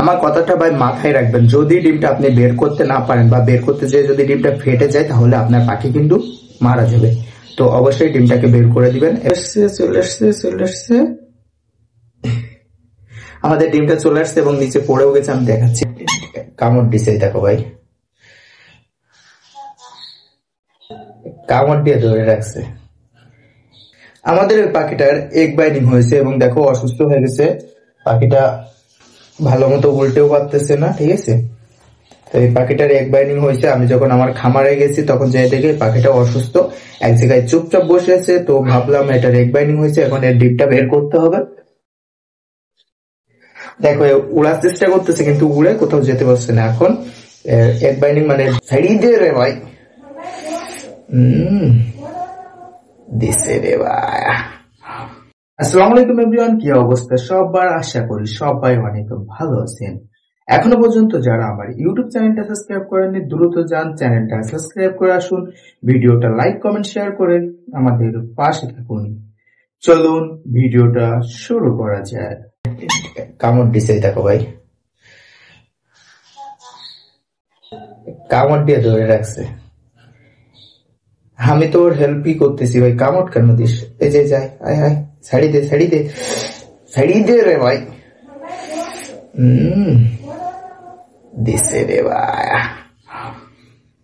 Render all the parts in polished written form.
আমার কথাটা ভাই মাথায় রাখবেন, যদি ডিমটা আপনি বের করতে না পারেন বা বের করতে যেয়ে যদি ডিমটা ফেটে যায় তাহলে আপনার পাখি কিন্তু মারা যাবে। তো অবশ্যই ডিমটাকে বের করে দিবেন। চলে আসছে আমাদের ডিমটা চলে আসছে এবং নিচে পড়েও গেছে, আমি দেখাচ্ছি কামড় দিছে, দেখো ভাই কামড় দিয়ে ধরে রাখছে। আমাদের পাখিটার এক বাইডিং হয়েছে এবং দেখো অসুস্থ হয়ে গেছে, পাখিটা ভালো মতো উল্টেও পারতেছে না, ঠিক আছে। তো এই পাখিটার এক বাইডিং হয়েছে, আমি যখন আমার খামারে গেছি তখন যাই দেখি পাখিটা অসুস্থ, এক জায়গায় চুপচাপ বসে আছে। তো ভাবলাম এটার এক বাইডিং হয়েছে, এখন এর ডিপটা বের করতে হবে। দেখো উড়ার চেষ্টা করতেছে কিন্তু উড়ে কোথাও যেতে পারছে না। এখন এক বাইডিং মানে ছাড়িয়ে দিয়ে রে ভাই, আসসালামু আলাইকুম এভরিওয়ান, কি অবস্থা সবার, আশা করি সবাই অনেক ভালো আছেন। এখনো পর্যন্ত যারা আমার ইউটিউব চ্যানেলটা সাবস্ক্রাইব করেননি দ্রুত যান চ্যানেলটা সাবস্ক্রাইব করে আসুন, ভিডিওটা লাইক কমেন্ট শেয়ার করেন, আমাদের পাশে থাকুন। চলুন ভিডিওটা শুরু করা যায়। কামড় দিছে, দেখো ভাই কামড় দিয়ে ধরে রাখছে, আমি তো ওর হেল্পই করতেছি। ভাই কামড় কেন দিস, এই যে যাই, আয় আয় ছাড়ি দে ছাড়ি দে ছাড়ি দে রে ভাই, দিছে রে ভাই।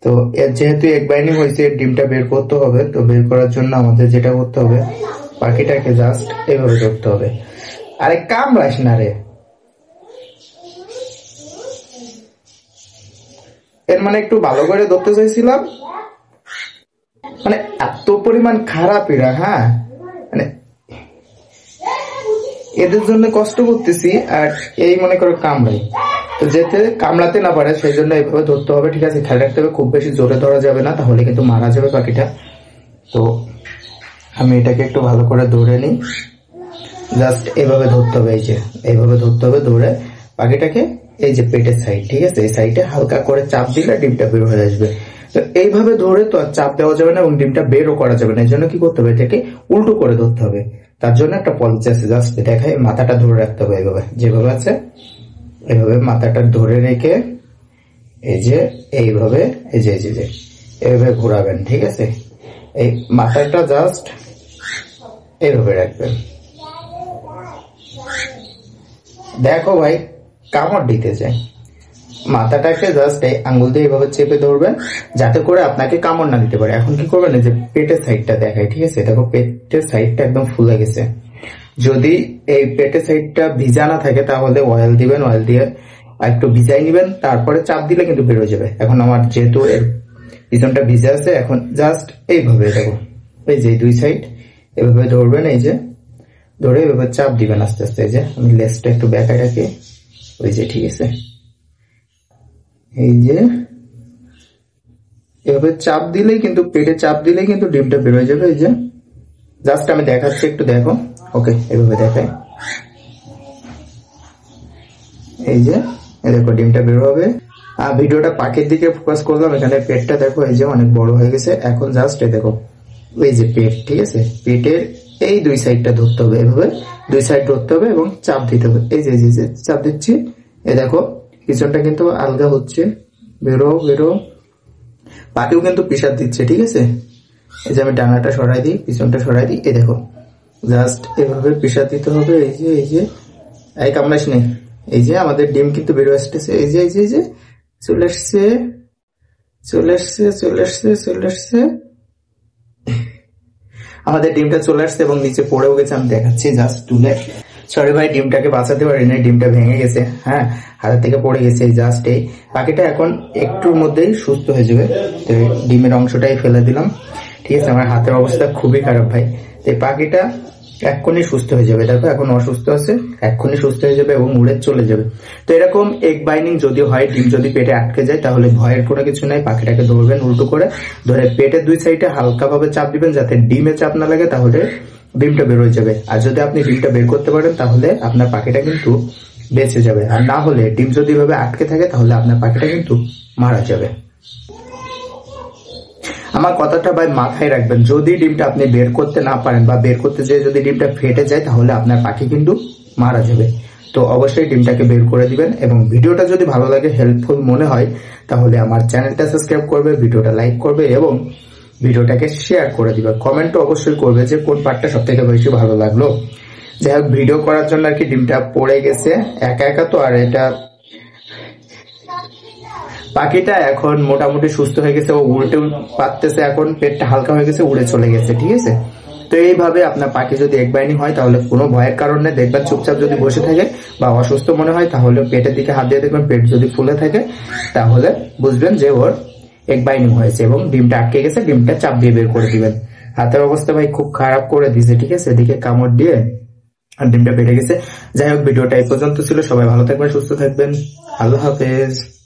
তো এর যেহেতু এক বাইন্ডিং হয়েছে ডিমটা বের করতে হবে। তো বের করার জন্য আমাদের যেটা করতে হবে, পাখিটাকে জাস্ট এভাবে করতে হবে। আরে কামড়াস না রে, এর মানে একটু ভালো করে ধরতে চাইছিলাম, মানে এত পরিমাণ খারাপ এরা, হ্যাঁ মানে এদের জন্য কষ্ট করতেছি আর এই মনে করো কামড়াই। তো যেতে কামড়াতে না পারে সেই জন্য এইভাবে ধরতে হবে, ঠিক আছে, খেয়াল রাখতে হবে, খুব বেশি জোরে ধরা যাবে না তাহলে কিন্তু মারা যাবে পাখিটা। তো আমি এটাকে একটু ভালো করে ধরে নিই, জাস্ট এভাবে ধরতে হবে, এই যে এইভাবে ধরতে হবে, ধরে পাখিটাকে এই যে পেটের সাইড, ঠিক আছে, এই সাইডে হালকা করে চাপ দিলে ডিমটা বের হয়ে আসবে। তো এইভাবে ধরে তো আর চাপ দেওয়া যাবে না এবং ডিমটা বেরও করা যাবে না, এই জন্য কি করতে হবে, এটাকে উল্টো করে ধরতে হবে। তার জন্য একটা পলিসি আছে, জাস্ট দেখাই মাথাটা ধরে রাখতে হবে এইভাবে, যেভাবে আছে এইভাবে মাথাটা ধরে রেখে এই যে এইভাবে এই যে এইভাবে ঘোরাবেন, ঠিক আছে, এই মাথাটা জাস্ট এইভাবে রাখবেন। দেখো ভাই কামড় দিতে চাই, মাথাটাকে জাস্ট এই আঙ্গুল দিয়ে এইভাবে চেপে ধরবেন যাতে করে আপনাকে কামড় না দিতে পারে। এখন কি করবেন, এই যে পেটের সাইডটা দেখাই, ঠিক আছে, দেখো পেটের সাইডটা একদম ফুলে গেছে। যদি এই পেটের সাইডটা ভিজা না থাকে তাহলে অয়েল দিবেন, অয়েল দিয়ে একটু ভিজাই নেবেন, তারপরে চাপ দিলে কিন্তু বেরো যাবে। এখন আমার যেহেতু এর পিছনটা ভিজা আছে, এখন জাস্ট এইভাবে দেখো এই যে দুই সাইড এভাবে ধরবেন, এই যে ধরে এভাবে চাপ দিবেন আস্তে আস্তে। এই যে আমি লেজটা একটু ব্যাকায় রাখি, ওই যে ঠিক আছে, এই যে এভাবে চাপ দিলেই কিন্তু পেটে চাপ দিলেই কিন্তু ডিমটা বের হয়ে যাবে। এই যে জাস্ট আমি দেখাচ্ছি একটু দেখো, ওকে এভাবে দেখাই, এই যে দেখো ডিমটা বের হবে। আর ভিডিওটা পাখির দিকে ফোকাস করলাম, এখানে পেটটা দেখো এই যে অনেক বড় হয়ে গেছে। এখন জাস্ট এই দেখো এই যে পেট, ঠিক আছে, পেটের এই দুই সাইডটা ধরতে হবে, এভাবে দুই সাইড ধরতে হবে এবং চাপ দিতে হবে। এই যে চাপ দিচ্ছি, এই দেখো পিছনটা কিন্তু আলগা হচ্ছে, বেরো বেরো, পাখিও কিন্তু পিসার দিচ্ছে, ঠিক আছে। এই যে আমি ডানাটা সরাই দিই, পিছনটা সরাই দিই, এই দেখো জাস্ট এভাবে পিসার দিতে হবে। এই যে এই কামড়াস নেই, এই যে আমাদের ডিম কিন্তু বেরো আসতেছে, এই যে চলে আসছে আমাদের ডিমটা চলে আসছে এবং নিচে পড়েও গেছে, আমি দেখাচ্ছি জাস্ট তুলে। সরি ভাই ডিমটাকে বাঁচাতে পারিনি, ডিমটা ভেঙে গেছে, হ্যাঁ হাতের থেকে পড়ে গেছে। জাস্ট এই পাখিটা এখন একটুর মধ্যেই সুস্থ হয়ে যাবে। তো ডিমের অংশটাই ফেলে দিলাম, ঠিক আছে, আমার হাতের অবস্থা খুবই খারাপ ভাই। তো এই পাখিটা এক্ষুনি সুস্থ হয়ে যাবে, দেখো এখন অসুস্থ আছে, এক্ষুনি সুস্থ হয়ে যাবে এবং উড়ে চলে যাবে। তো এরকম এক বাইন্ডিং যদি হয়, ডিম যদি পেটে আটকে যায় তাহলে ভয়ের কোনো কিছু নাই, পাখিটাকে ধরবেন উল্টো করে, ধরে পেটের দুই সাইডে হালকাভাবে চাপ দিবেন যাতে ডিমে চাপ না লাগে, তাহলে ডিমটা বের হয়ে যাবে। আর যদি আপনি ডিমটা বের করতে পারেন তাহলে আপনার পাখিটা কিন্তু বেঁচে যাবে, আর না হলে ডিম যদি এভাবে আটকে থাকে তাহলে আপনার পাখিটা কিন্তু মারা যাবে। আমার কথাটা ভাই মাথায় রাখবেন, যদি ডিমটা আপনি বের করতে না পারেন বা বের করতে যেয়ে যদি ডিমটা ফেটে যায় তাহলে আপনার পাখি কিন্তু মারা যাবে। তো অবশ্যই ডিমটাকে বের করে দিবেন। এবং ভিডিওটা যদি ভালো লাগে, হেল্পফুল মনে হয়, তাহলে আমার চ্যানেলটা সাবস্ক্রাইব করবে, ভিডিওটা লাইক করবে এবং ভিডিওটাকে শেয়ার করে দিবে। কমেন্টও অবশ্যই করবে যে কোন পার্টটা সব থেকে বেশি ভালো লাগলো। যাই হোক, ভিডিও করার জন্য আর কি ডিমটা পড়ে গেছে একা একা তো, আর এটা পাখিটা এখন মোটামুটি সুস্থ হয়ে গেছে, ও উল্টে পাততেছে এখন, পেটটা হালকা হয়ে গেছে, উড়ে চলে গেছে। ঠিক আছে, তো এইভাবে আপনার পাখি যদি একবাহিনী হয় তাহলে কোনো ভয়ের কারণে দেখবেন, চুপচাপ যদি বসে থাকে বা অসুস্থ মনে হয় তাহলে পেটের দিকে হাত দিয়ে দেখবেন, পেট যদি ফুলে থাকে তাহলে বুঝবেন যে ওর একবাহিনী হয়েছে এবং ডিমটা আটকে গেছে। ডিমটা চাপ দিয়ে বের করে দিবেন। হাতের অবস্থা ভাই খুব খারাপ করে দিয়েছে। ঠিক আছে, এদিকে কামড় দিয়ে আর ডিমটা বেড়ে গেছে। যাই হোক, ভিডিওটা এই পর্যন্ত ছিল। সবাই ভালো থাকবেন, সুস্থ থাকবেন। আল্লাহ হাফেজ।